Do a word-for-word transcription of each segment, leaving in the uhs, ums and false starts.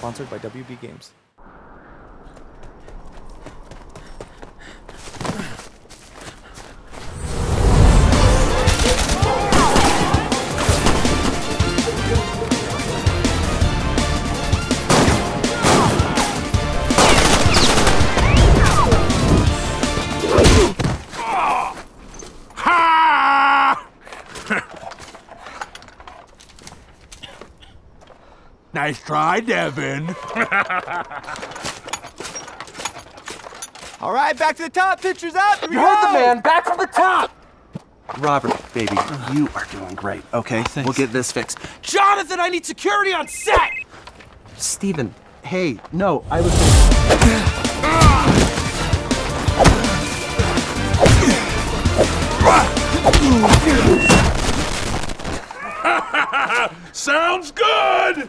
Sponsored by W B Games. Nice try, Devin. All right, back to the top. Pictures up. You heard the man. Back from the top. Robert, baby, you are doing great. Okay, thanks. We'll get this fixed. Jonathan, I need security on set. Steven, hey, no, I was. Sounds good.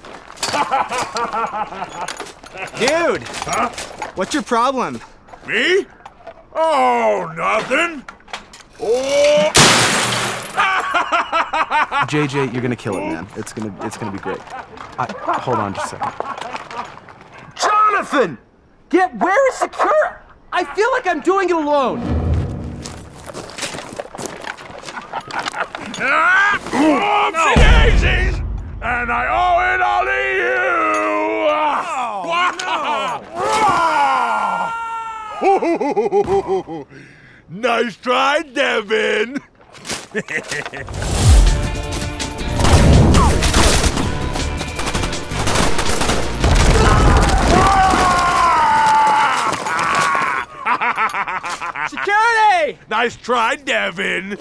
Dude! Huh? What's your problem? Me? Oh, nothing. Oh. J J, you're gonna kill it, man. It's gonna, it's gonna be great. I, hold on just a second. Jonathan! Get where is secure? I feel like I'm doing it alone. Oopsie daisies! And I owe it all to you! Oh, no. Nice try, Devin! Security! Nice try, Devin!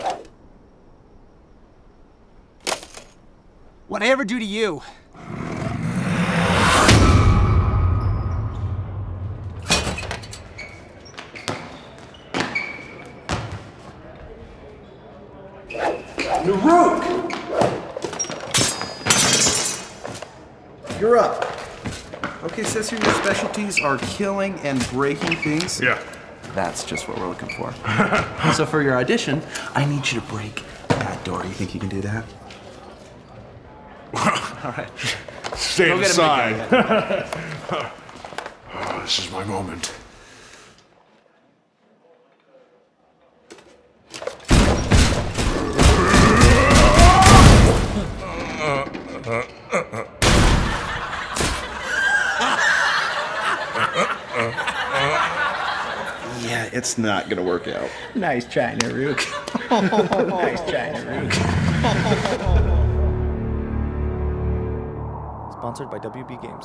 What'd I ever do to you? Naruk! You're up. Okay, says here your specialties are killing and breaking things. Yeah. That's just what we're looking for. So for your audition, I need you to break that door. You think you can do that? All right. Stay Go inside. Oh, this is my moment. Yeah, it's not gonna work out. Nice try, Naruk. Nice try, Naruk. Sponsored by W B Games.